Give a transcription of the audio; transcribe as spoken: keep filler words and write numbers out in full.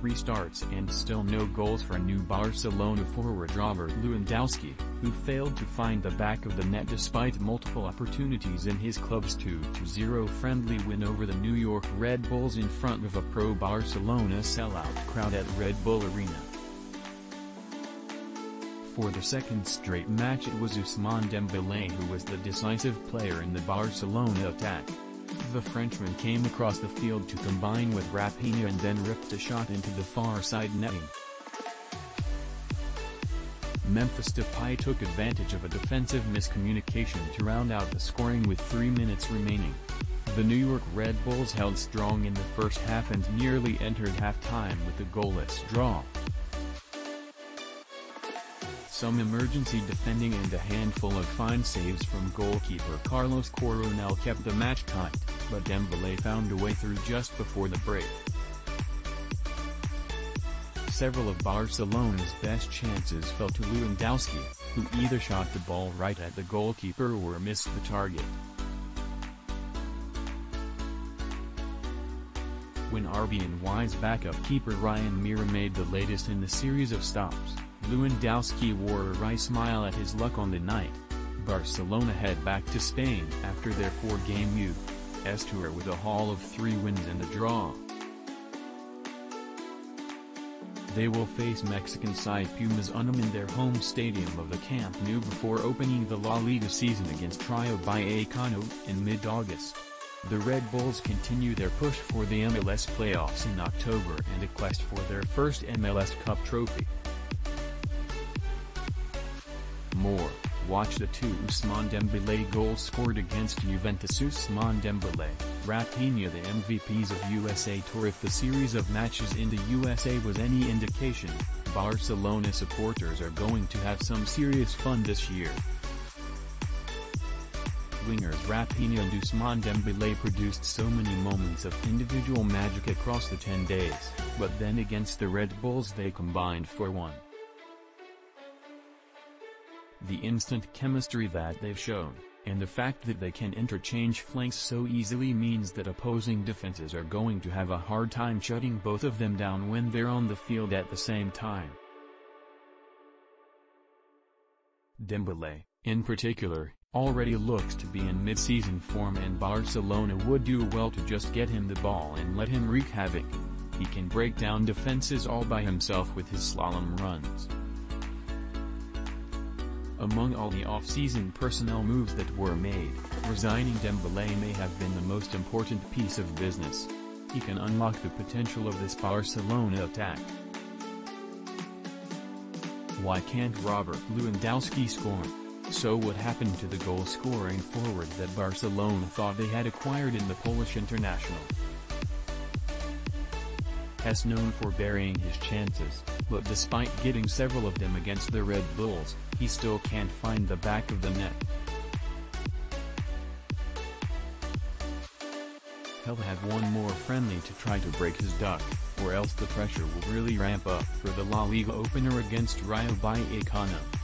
three starts and still no goals for new Barcelona forward Robert Lewandowski, who failed to find the back of the net despite multiple opportunities in his club's two to zero friendly win over the New York Red Bulls in front of a pro-Barcelona sellout crowd at Red Bull Arena. For the second straight match, it was Ousmane Dembélé who was the decisive player in the Barcelona attack. The Frenchman came across the field to combine with Raphinha and then ripped a shot into the far side netting. Memphis Depay took advantage of a defensive miscommunication to round out the scoring with three minutes remaining. The New York Red Bulls held strong in the first half and nearly entered halftime with a goalless draw. Some emergency defending and a handful of fine saves from goalkeeper Carlos Coronel kept the match tight, but Dembélé found a way through just before the break. Several of Barcelona's best chances fell to Lewandowski, who either shot the ball right at the goalkeeper or missed the target. When R B N Y's backup keeper Ryan Meara made the latest in the series of stops, Lewandowski wore a wry smile at his luck on the night. Barcelona head back to Spain after their four-game U S tour with a haul of three wins and a draw. They will face Mexican side Pumas U N A M in their home stadium of the Camp Nou before opening the La Liga season against Rayo Vallecano in mid-August. The Red Bulls continue their push for the M L S playoffs in October and a quest for their first M L S Cup trophy. More, watch the two Ousmane Dembélé goals scored against Juventus. Ousmane Dembélé, Raphinha, the M V Ps of U S A Tour. If the series of matches in the U S A was any indication, Barcelona supporters are going to have some serious fun this year. Wingers Raphinha and Ousmane Dembélé produced so many moments of individual magic across the ten days, but then against the Red Bulls they combined for one. The instant chemistry that they've shown, and the fact that they can interchange flanks so easily, means that opposing defenses are going to have a hard time shutting both of them down when they're on the field at the same time. Dembélé, in particular, already looks to be in mid-season form, and Barcelona would do well to just get him the ball and let him wreak havoc. He can break down defenses all by himself with his slalom runs. Among all the off-season personnel moves that were made, resigning Dembélé may have been the most important piece of business. He can unlock the potential of this Barcelona attack. Why can't Robert Lewandowski score? So what happened to the goal-scoring forward that Barcelona thought they had acquired in the Polish international? He's known for burying his chances, but despite getting several of them against the Red Bulls, he still can't find the back of the net. He'll have one more friendly to try to break his duck, or else the pressure will really ramp up for the La Liga opener against Rayo Vallecano.